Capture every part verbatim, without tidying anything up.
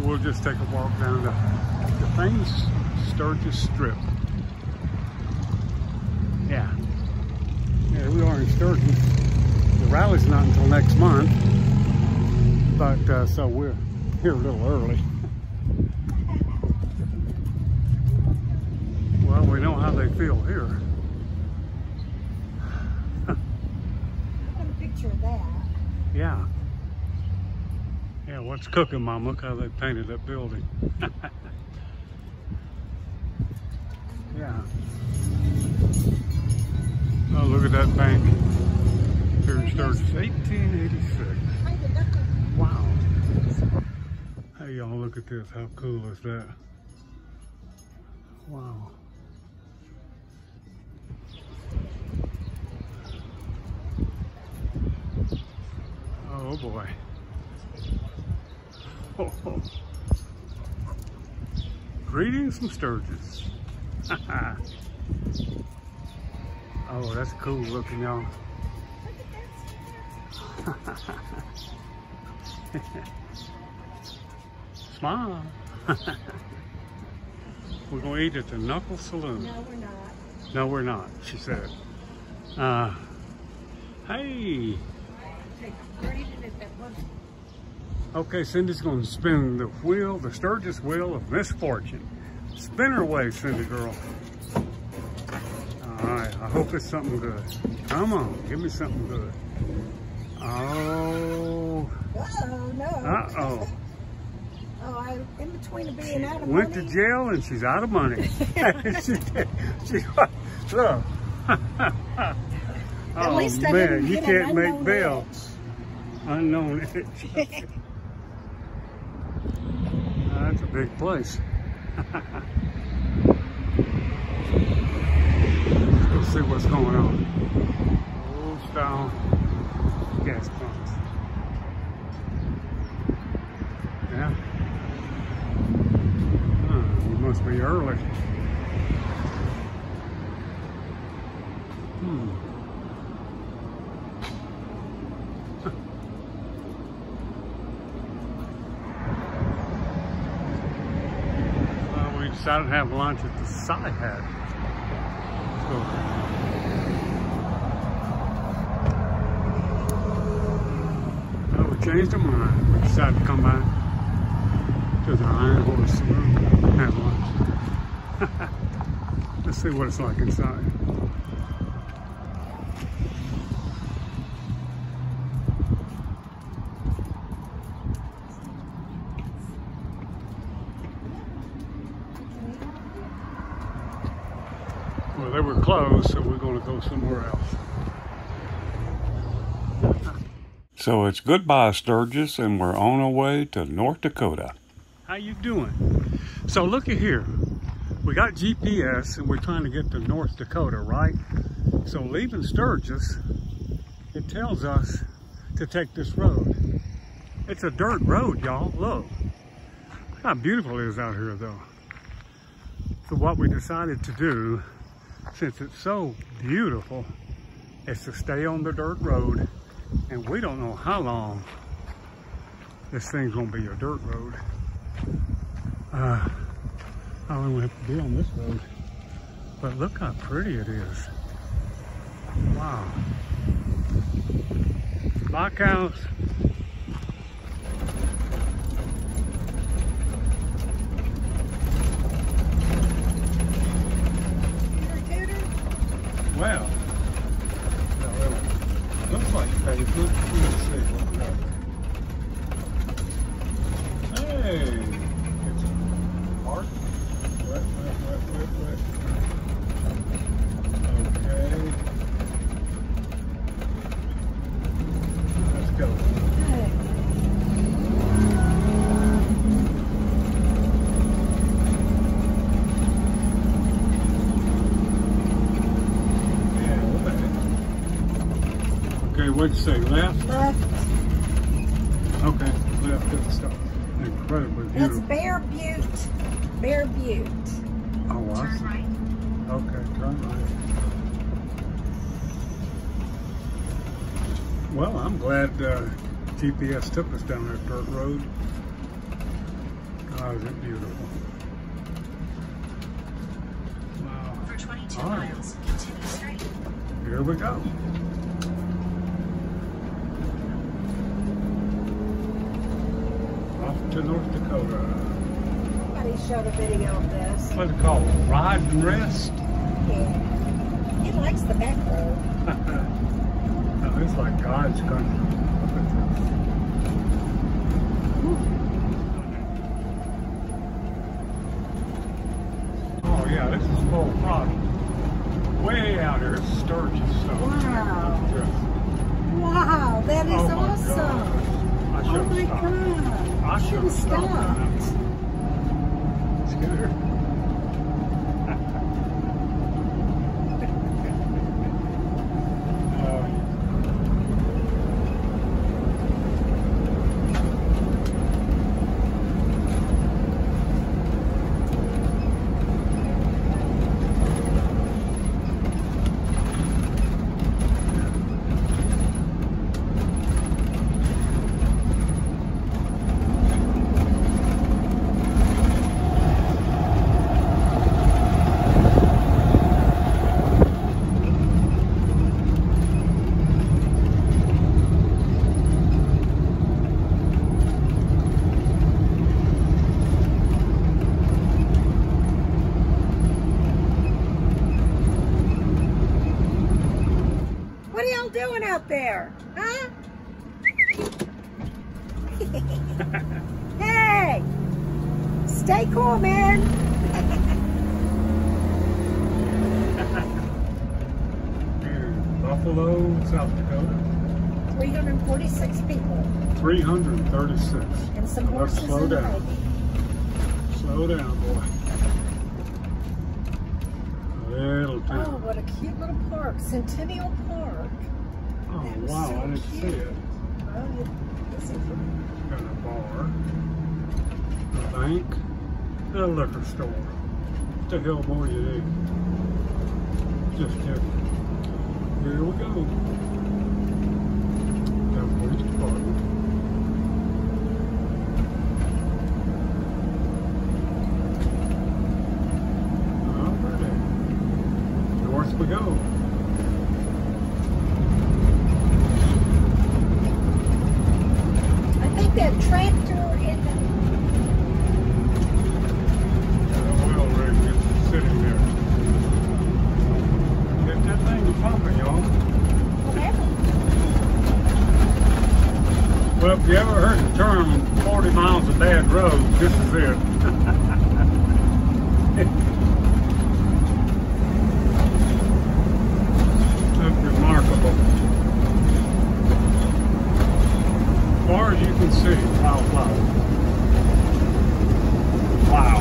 So we'll just take a walk down the, the famous Sturgis Strip. Yeah. Yeah, we are in Sturgis. The rally's not until next month. But, uh, so we're here a little early. Well, we know how they feel here. That. Yeah. Yeah, what's cooking, Mom? Look how they painted that building. Yeah. Oh, look at that bank. Here in Sturgis, eighteen eighty-six. Wow. Hey, y'all, look at this. How cool is that? Wow. Oh boy. Oh, oh. Greetings from Sturgis. Oh, that's cool looking, y'all. Look at that. Smile. We're going to eat at the Knuckles Saloon. No, we're not. No, we're not, she said. Uh, hey. Okay, Cindy's going to spin the wheel, the Sturgis wheel of misfortune. Spin her way, Cindy girl. All right, I hope it's something good. Come on, give me something good. Oh. Uh-oh, no. Uh-oh. Oh, I, in between being out of money. Went to jail and she's out of money. she did. She, look. At least oh, man, you can't make bail. Unknown itch. That's a big place. Let's see what's going on. Old style gas pumps. Yeah. Oh, we must be early. Hmm. Decided to have lunch at the side hat. So, well, we changed our mind. We decided to come by to the Iron Horse Saloon and have lunch. Let's see what it's like inside. Well, they were closed, so we're going to go somewhere else. So it's goodbye, Sturgis, and we're on our way to North Dakota. How you doing? So looky here. We got G P S, and we're trying to get to North Dakota, right? So leaving Sturgis, it tells us to take this road. It's a dirt road, y'all. Look. Look how beautiful it is out here, though. So what we decided to do, since it's so beautiful, is to stay on the dirt road, and we don't know how long this thing's gonna be a dirt road. Uh, how long we have to be on this road. But look how pretty it is. Wow. Black cows. Well, it looks like a good food safe. Hey, it's a park. Right, right, right, right, right. Okay. Let's go. What'd you say, left? Left. Okay, left at the stop. Incredibly beautiful. It's Bear Butte. Bear Butte. Oh, I see. Turn right. Okay, turn right. Well, I'm glad uh, G P S took us down that dirt road. Oh, is it beautiful? Wow. For twenty-two right. miles, continue straight. Here we go. Off to North Dakota. Somebody showed a video of this. What's it called? Ride and Rest? Yeah. It likes the back road. No, it's like God's country. Oh yeah, this is full product. Way out here, it's Sturgis. So wow. Just, wow, that is oh awesome. My I oh my stopped. God. I should have stopped. stopped. Scooter. Doing out there, huh? Hey, stay cool, man. Buffalo, South Dakota. three hundred forty-six people. three hundred thirty-six. And some horses. Let's slow down. Slow down, boy. Little town. Oh, what a cute little park, Centennial Park. Oh wow, so I didn't cute. see it. Oh, it's got a bar, a bank, and a liquor store. What the hell more you need? Just kidding. Here we go. Got a police department. All right. North we go. That tractor in the oil rig just sitting there. Get that thing pumping, y'all. Okay. Well, if you ever heard the term forty miles of bad road, this is it. That's remarkable. As far as you can see, wow, wow, wow.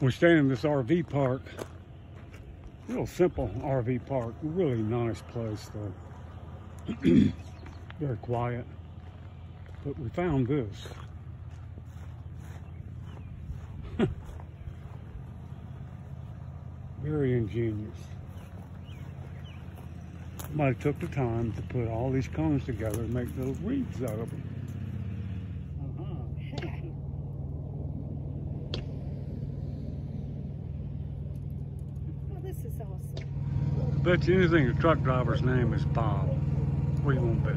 We're staying in this R V park, real simple R V park, really nice place though, very quiet, but we found this. Very ingenious. somebody took the time to put all these cones together and make little wreaths out of them. Uh-huh. Oh, this is awesome. I bet you anything the truck driver's name is Bob. What do you want to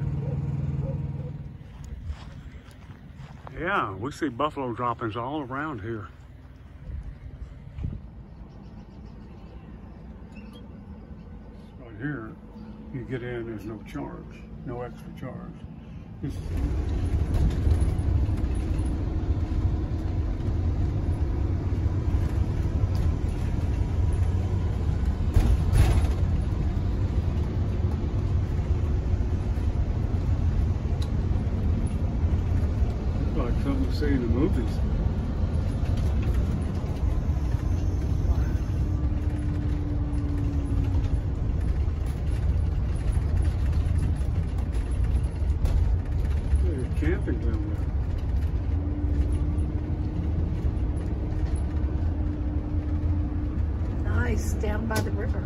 bet? Yeah, we see buffalo droppings all around here. Here, you get in, there's no charge, no extra charge. It's like something you see in the movies. Camping down there. Nice, down by the river.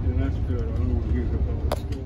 Yeah, that's good. I don't want to use up all the stuff.